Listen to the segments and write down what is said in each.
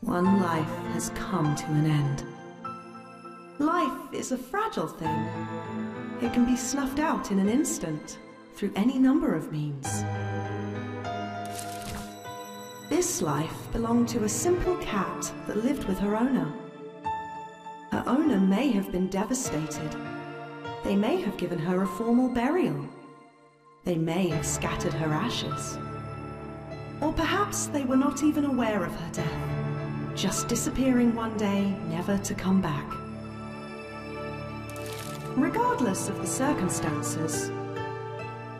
One life has come to an end. Life is a fragile thing. It can be snuffed out in an instant, through any number of means. This life belonged to a simple cat that lived with her owner. Her owner may have been devastated. They may have given her a formal burial. They may have scattered her ashes. Or perhaps they were not even aware of her death, just disappearing one day, never to come back. Regardless of the circumstances,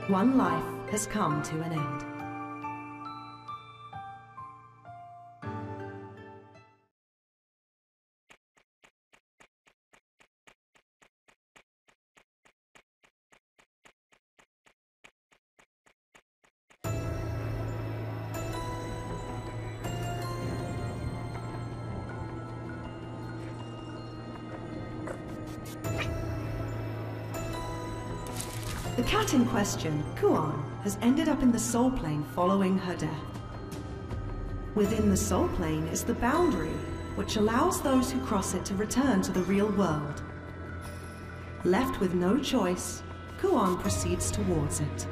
one life has come to an end. The cat in question, Kuon, has ended up in the Soul Plane following her death. Within the Soul Plane is the boundary, which allows those who cross it to return to the real world. Left with no choice, Kuon proceeds towards it.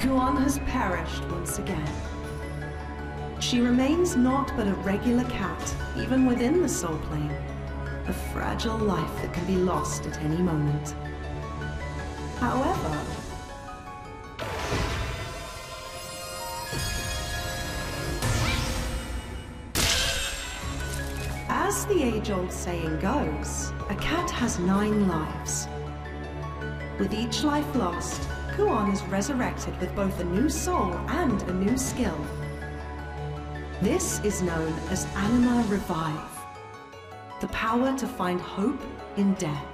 Kuon has perished once again. She remains naught but a regular cat, even within the Soul Plane, a fragile life that can be lost at any moment. However, as the age-old saying goes, a cat has 9 lives. With each life lost, Kuon is resurrected with both a new soul and a new skill. This is known as Anima Revive, the power to find hope in death.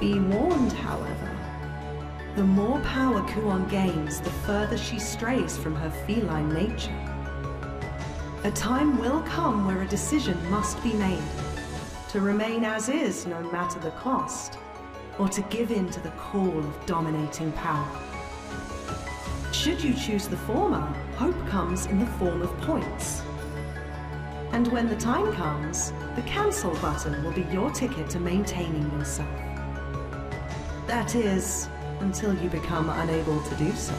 Be warned, however, The more power Kuon gains, the further she strays from her feline nature. A time will come where a decision must be made, to remain as is no matter the cost, or to give in to the call of dominating power. Should you choose the former, hope comes in the form of points. And when the time comes, the cancel button will be your ticket to maintaining yourself. That is, until you become unable to do so.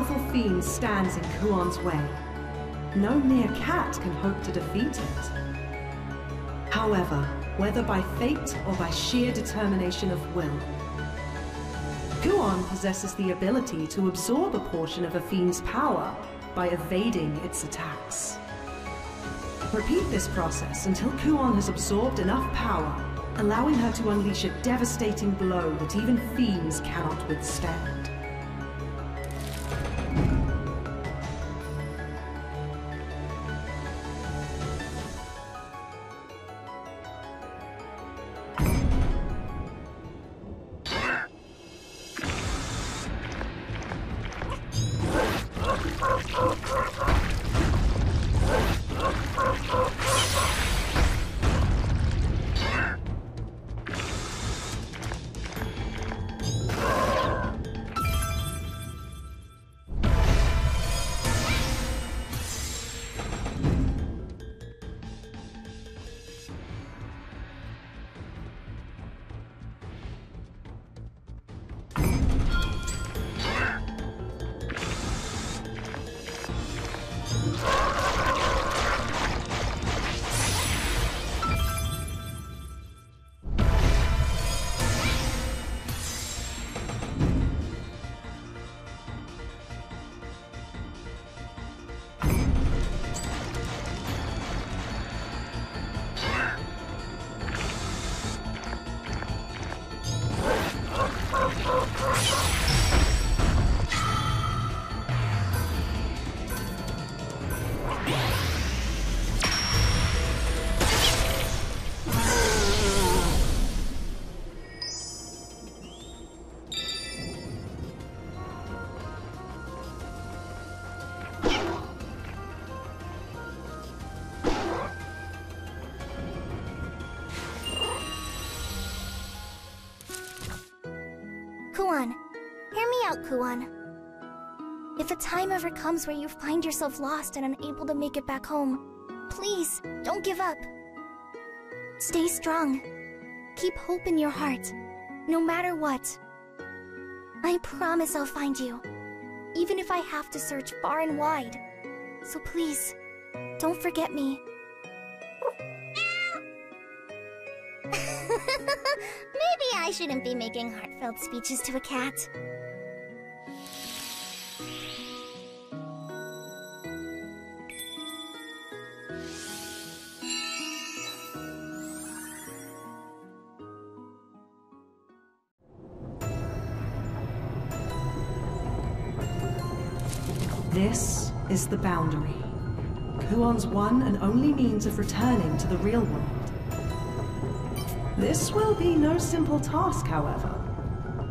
The fiend stands in Kuon's way. No mere cat can hope to defeat it. However, whether by fate or by sheer determination of will, Kuon possesses the ability to absorb a portion of a fiend's power by evading its attacks. Repeat this process until Kuon has absorbed enough power, allowing her to unleash a devastating blow that even fiends cannot withstand. Kuon, if a time ever comes where you find yourself lost and unable to make it back home, please don't give up. Stay strong. Keep hope in your heart, no matter what. I promise I'll find you, even if I have to search far and wide. So please, don't forget me. Maybe I shouldn't be making heartfelt speeches to a cat. This is the boundary, Kuon's one and only means of returning to the real world. This will be no simple task, however.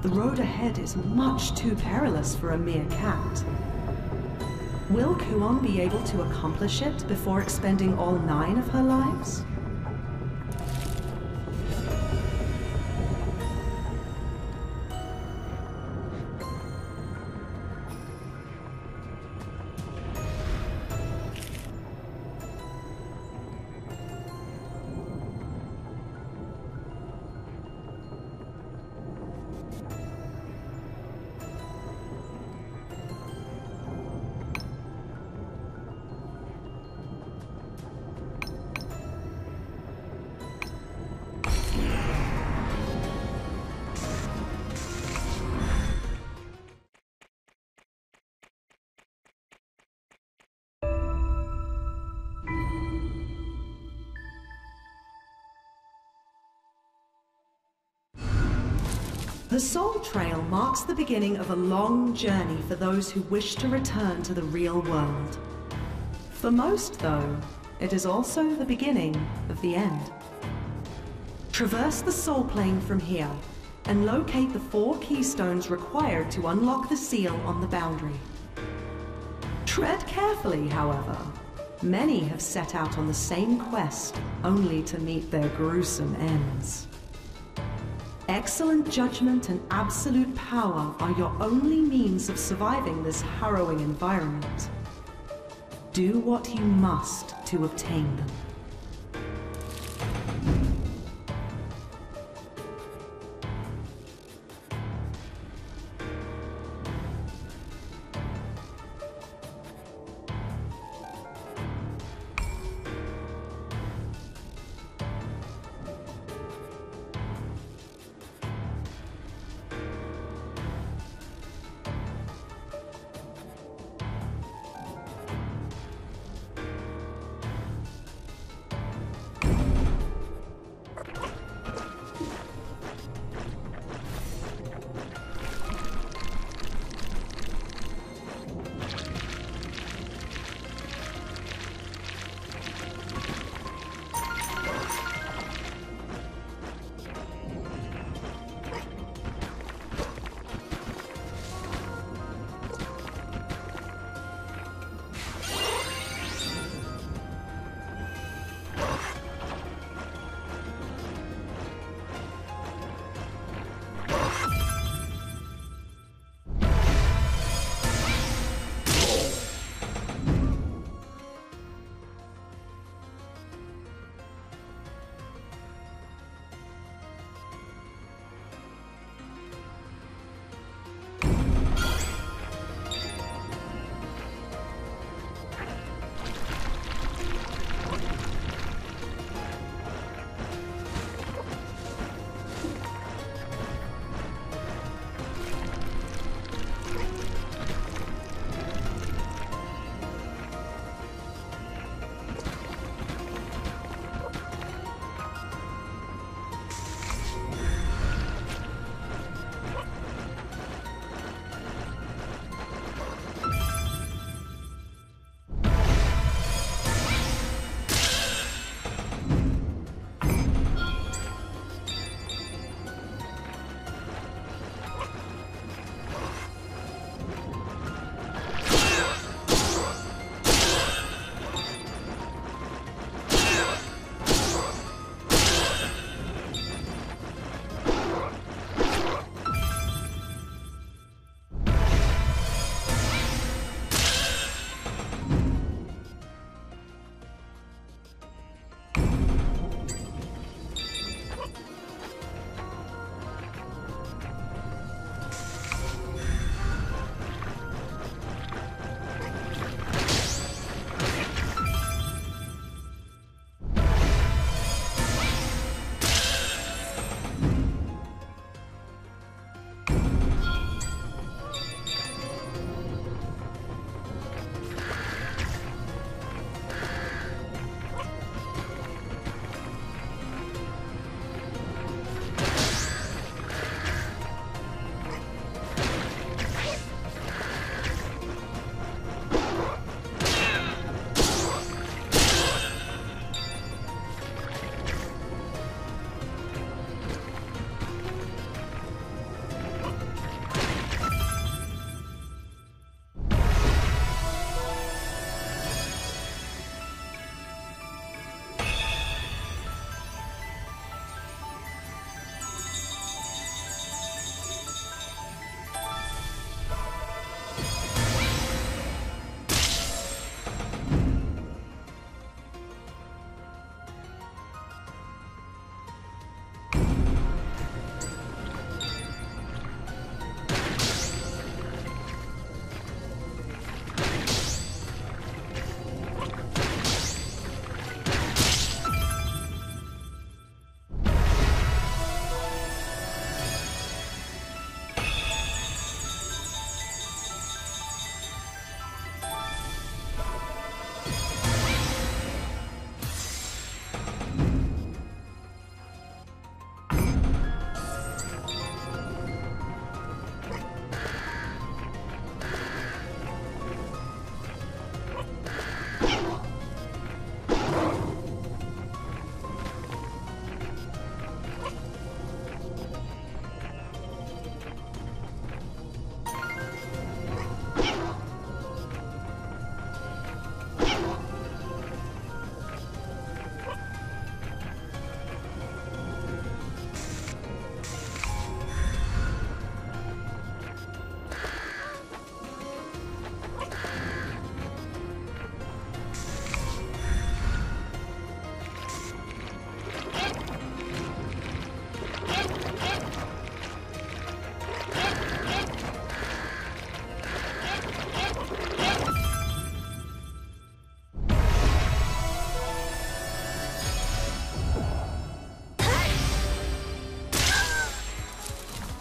The road ahead is much too perilous for a mere cat. Will Kuon be able to accomplish it before expending all 9 of her lives? The Soul Trail marks the beginning of a long journey for those who wish to return to the real world. For most, though, it is also the beginning of the end. Traverse the Soul Plane from here and locate the 4 keystones required to unlock the seal on the boundary. Tread carefully, however. Many have set out on the same quest, only to meet their gruesome ends. Excellent judgment and absolute power are your only means of surviving this harrowing environment. Do what you must to obtain them.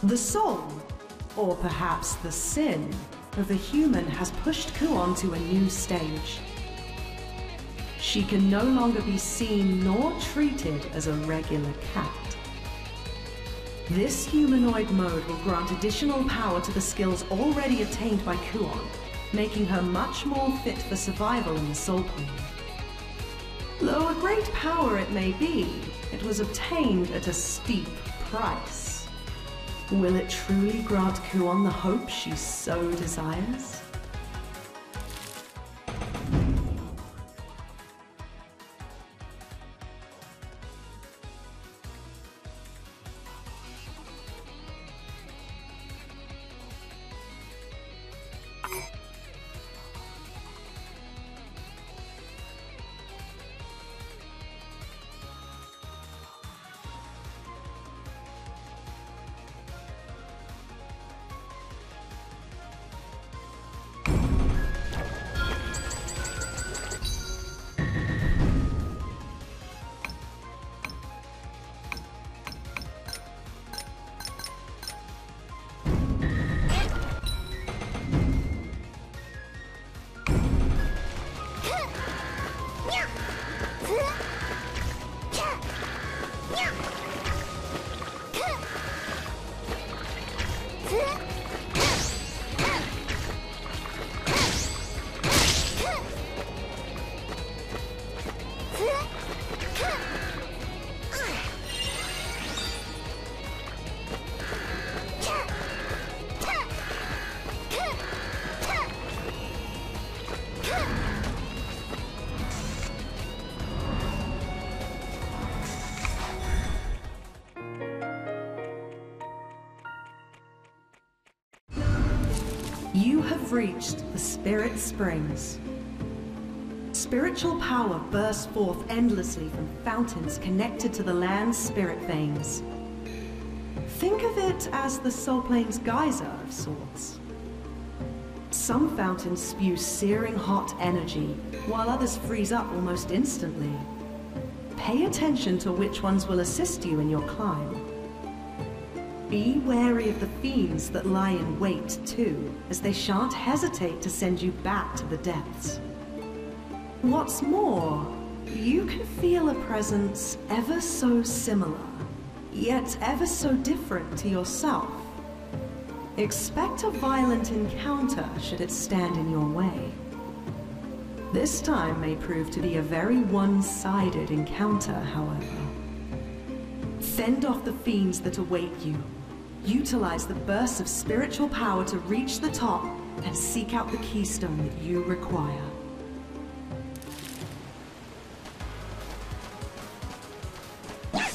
The soul, or perhaps the sin, of the human has pushed Kuon to a new stage. She can no longer be seen nor treated as a regular cat. This humanoid mode will grant additional power to the skills already attained by Kuon, making her much more fit for survival in the Soul Plane. Though a great power it may be, it was obtained at a steep price. Will it truly grant Kuon the hope she so desires? You have reached the Spirit Springs. Spiritual power bursts forth endlessly from fountains connected to the land's spirit veins. Think of it as the Soul Plane's geyser of sorts. Some fountains spew searing hot energy, while others freeze up almost instantly. Pay attention to which ones will assist you in your climb. Be wary of the fiends that lie in wait, too, as they shan't hesitate to send you back to the depths. What's more, you can feel a presence ever so similar, yet ever so different to yourself. Expect a violent encounter should it stand in your way. This time may prove to be a very one-sided encounter, however. Fend off the fiends that await you. Utilize the bursts of spiritual power to reach the top and seek out the keystone that you require. What?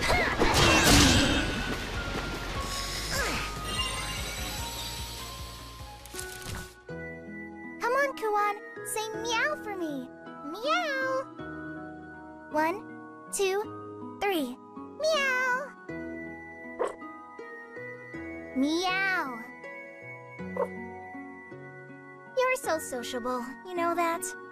Come on, Kuon. Say meow for me. Meow. 1, 2, 3. Meow. Meow. You're so sociable, you know that?